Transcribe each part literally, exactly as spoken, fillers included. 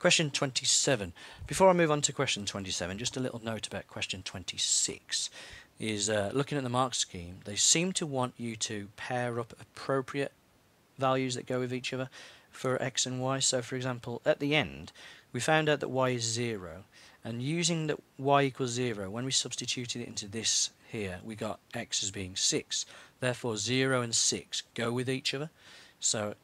Question twenty-seven. Before I move on to question twenty-seven, just a little note about question twenty-six. Is uh, looking at the mark scheme, they seem to want you to pair up appropriate values that go with each other for x and y. So, for example, at the end, we found out that y is zero. And using that y equals zero, when we substituted it into this here, we got x as being six. Therefore, zero and six go with each other. So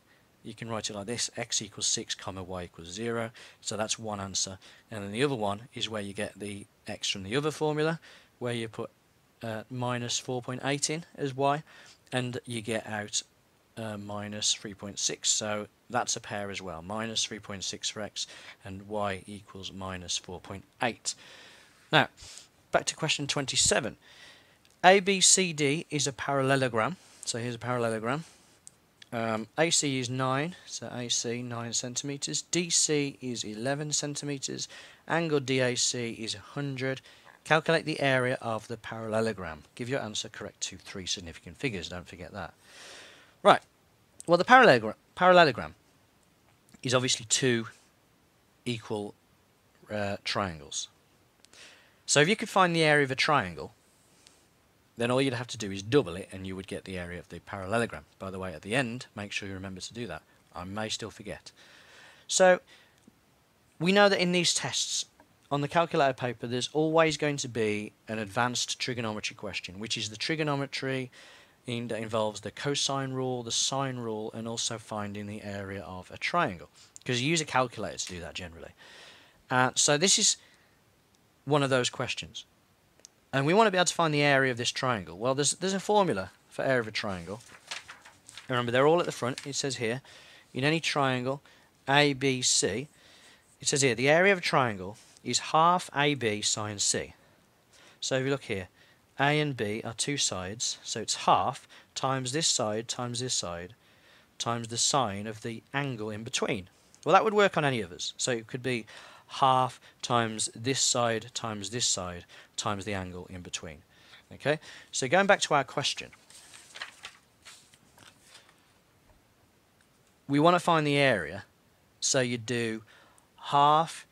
you can write it like this, x equals six comma y equals zero. So that's one answer. And then the other one is where you get the x from the other formula, where you put uh, minus four point eight in as y, and you get out uh, minus three point six. So that's a pair as well, minus three point six for x, and y equals minus four point eight. Now, back to question twenty-seven. A B C D is a parallelogram, so here's a parallelogram. Um, A C is nine, so A C nine centimetres, D C is eleven centimetres, angle D A C is one hundred. Calculate the area of the parallelogram. Give your answer correct to three significant figures, don't forget that. Right, well the parallelogram, parallelogram is obviously two equal uh, triangles. So if you could find the area of a triangle, then all you'd have to do is double it and you would get the area of the parallelogram. By the way, at the end, make sure you remember to do that. I may still forget. So we know that in these tests, on the calculator paper, there's always going to be an advanced trigonometry question, which is the trigonometry in that involves the cosine rule, the sine rule, and also finding the area of a triangle, because you use a calculator to do that generally. Uh, so this is one of those questions. And we want to be able to find the area of this triangle. Well, there's, there's a formula for area of a triangle. Remember, they're all at the front. It says here, in any triangle A B C, it says here, the area of a triangle is half A B sine C. So if you look here, A and B are two sides, so it's half times this side times this side times the sine of the angle in between. Well, that would work on any of us. So it could be half times this side times this side times the angle in between. Okay, so going back to our question, we want to find the area, so you do half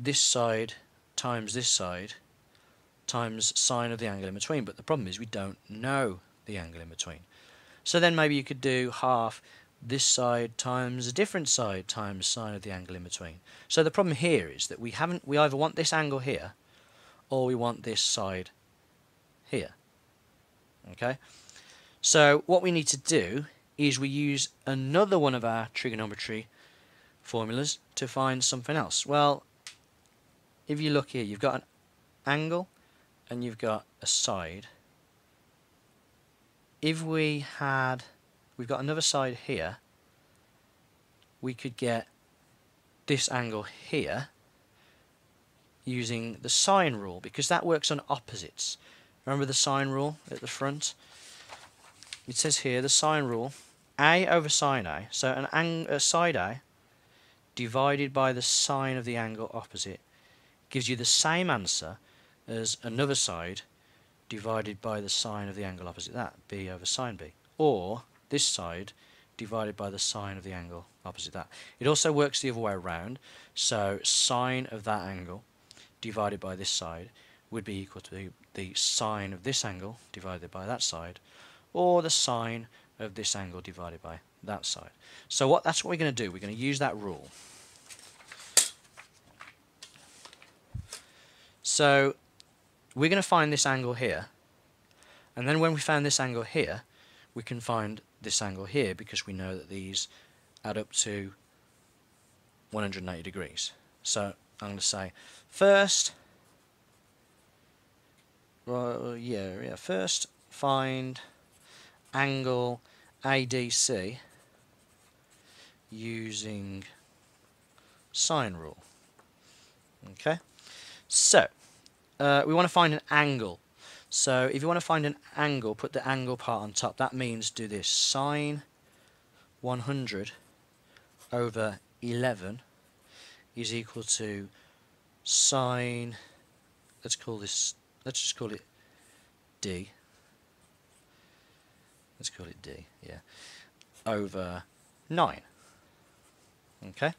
this side times this side times sine of the angle in between, but the problem is we don't know the angle in between. So then maybe you could do half this side times a different side times sine of the angle in between. So the problem here is that we haven't, we either want this angle here or we want this side here. Okay, so what we need to do is we use another one of our trigonometry formulas to find something else. Well, if you look here, you've got an angle and you've got a side. If we had We've got another side here, we could get this angle here using the sine rule, because that works on opposites. Remember the sine rule at the front? It says here, the sine rule, A over sine A, so an angle, uh, side A divided by the sine of the angle opposite gives you the same answer as another side divided by the sine of the angle opposite that, B over sine B, or this side divided by the sine of the angle opposite that. It also works the other way around, so sine of that angle divided by this side would be equal to the sine of this angle divided by that side, or the sine of this angle divided by that side. So what that's what we're going to do, we're going to use that rule. So we're going to find this angle here, and then when we found this angle here, we can find this angle here, because we know that these add up to one hundred eighty degrees. So I'm going to say first, well, yeah, yeah, first find angle A D C using sine rule. Okay, so uh, we want to find an angle. So if you want to find an angle, put the angle part on top. That means do this, sine one hundred over eleven is equal to sine, let's call this, let's just call it D. Let's call it D, yeah, over nine. Okay,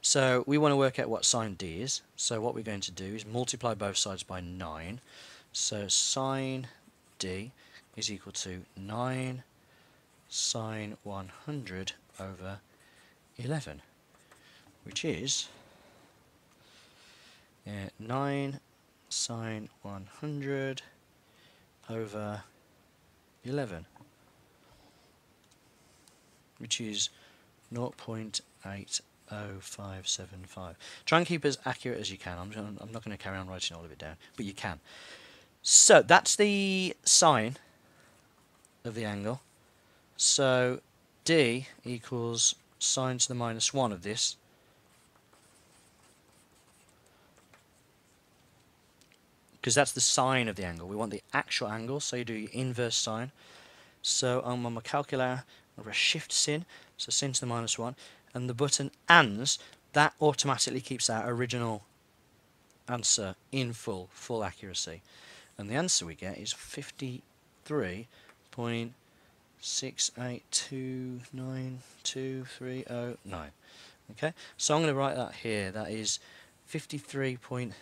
So we want to work out what sine d is. So what we're going to do is multiply both sides by nine. So sine d is equal to nine sine one hundred over eleven, which is uh, nine sine one hundred over eleven, which is zero point eight zero five seven five. Try and keep as accurate as you can. I'm, I'm not going to carry on writing all of it down, but you can. So that's the sine of the angle. So d equals sine to the minus one of this, because that's the sine of the angle. We want the actual angle, so you do your inverse sine. So I'm on my calculator, I'm going to shift sin, so sin to the minus one, and the button ands, that automatically keeps our original answer in full, full accuracy. And the answer we get is fifty-three point six eight two nine two three zero nine. Okay, so I'm going to write that here. That is fifty-three point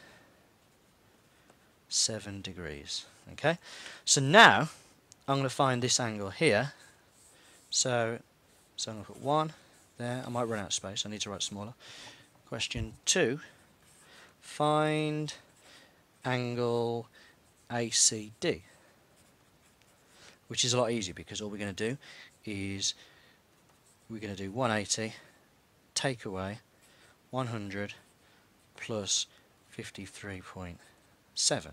seven degrees. Okay, so now I'm going to find this angle here. So, so I'm going to put one there. I might run out of space. I need to write smaller. Question two. Find angle A C D, which is a lot easier because all we're going to do is we're going to do one eighty, take away one hundred plus fifty-three point seven.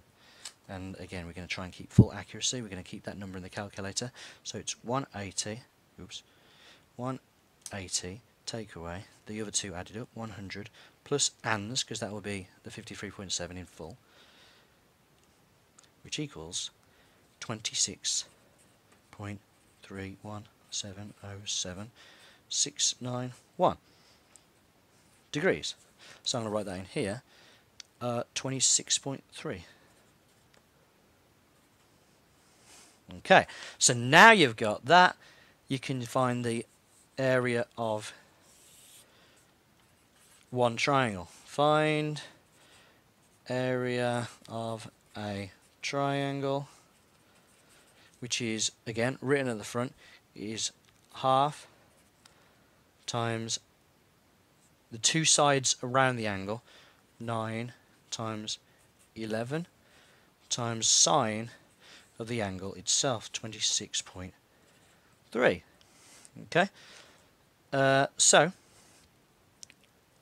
And again, we're going to try and keep full accuracy. We're going to keep that number in the calculator. So it's one eighty, oops, one eighty, take away the other two added up, one hundred, plus ands, because that will be the fifty-three point seven in full, which equals twenty-six point three one seven zero seven six nine one degrees. So I'm going to write that in here, uh, twenty-six point three. Okay, so now you've got that. You can find the area of one triangle. Find area of a triangle, which is, again, written at the front, is half times the two sides around the angle, nine times eleven, times sine of the angle itself, twenty-six point three. Okay, uh, so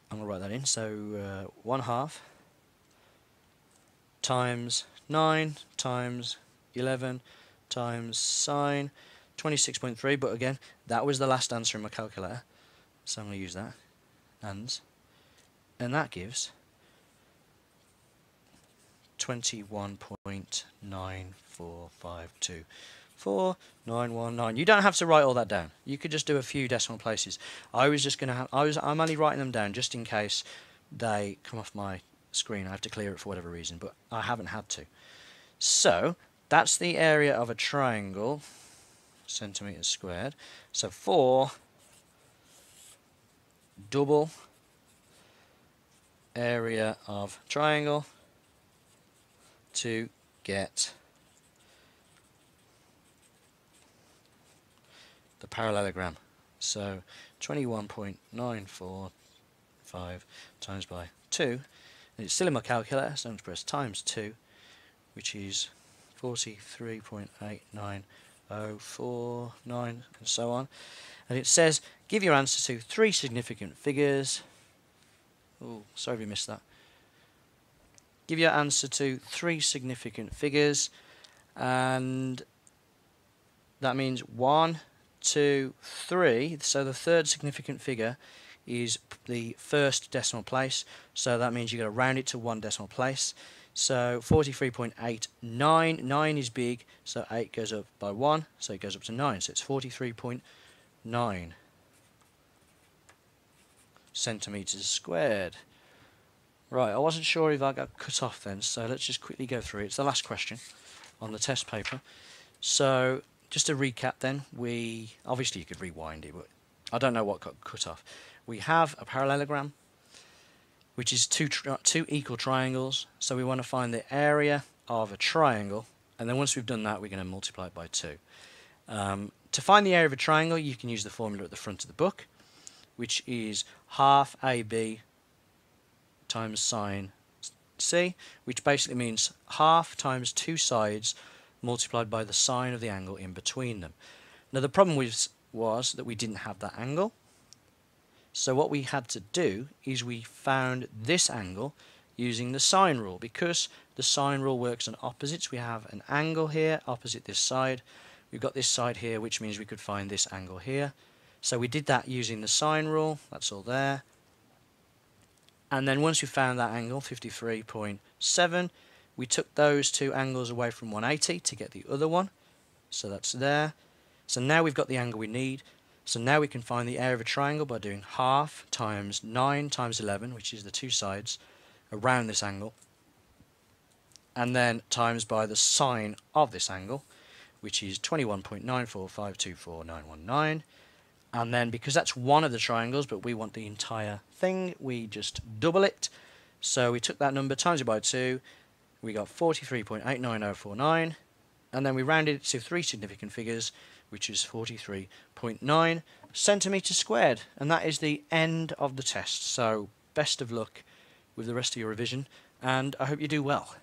I'm going to write that in. So uh, one half times nine times eleven times sine, twenty-six point three. But again, that was the last answer in my calculator, so I'm going to use that. Ands, and that gives twenty-one point nine four five two four nine one nine. You don't have to write all that down. You could just do a few decimal places. I was just going to have. I was. I'm only writing them down just in case they come off my screen. I have to clear it for whatever reason, but I haven't had to. So that's the area of a triangle, centimeters squared. So four double area of triangle to get the parallelogram. So twenty-one point nine four five times by two, and it's still in my calculator, so I'm going to press times two, which is forty-three point eight nine zero four nine, and so on. And it says give your answer to three significant figures. Oh, sorry if you missed that. Give your answer to three significant figures, and that means one, two, three. So the third significant figure is the first decimal place, so that means you're going to round it to one decimal place. So forty-three point eight nine, nine is big, so eight goes up by one, so it goes up to nine, so it's forty-three point nine centimeters squared. Right, I wasn't sure if I got cut off then, so let's just quickly go through it. It's the last question on the test paper. So just to recap then, we obviously you could rewind it, but I don't know what got cut off. We have a parallelogram, which is two, tri two equal triangles. So we want to find the area of a triangle, and then once we've done that, we're going to multiply it by two. Um, to find the area of a triangle, you can use the formula at the front of the book, which is half A B times sine C, which basically means half times two sides multiplied by the sine of the angle in between them. Now the problem was, was that we didn't have that angle, so what we had to do is we found this angle using the sine rule. Because the sine rule works on opposites, we have an angle here opposite this side, we've got this side here, which means we could find this angle here. So we did that using the sine rule, that's all there. And then once we found that angle, fifty-three point seven, we took those two angles away from one eighty to get the other one. So that's there. So now we've got the angle we need. So now we can find the area of a triangle by doing half times nine times eleven, which is the two sides around this angle, and then times by the sine of this angle, which is twenty-one point nine four five two four nine one nine. And then because that's one of the triangles, but we want the entire thing, we just double it. So we took that number, times it by two, we got forty-three point eight nine oh four nine, and then we rounded it to three significant figures, which is forty-three point nine centimetres squared. And that is the end of the test. So best of luck with the rest of your revision, and I hope you do well.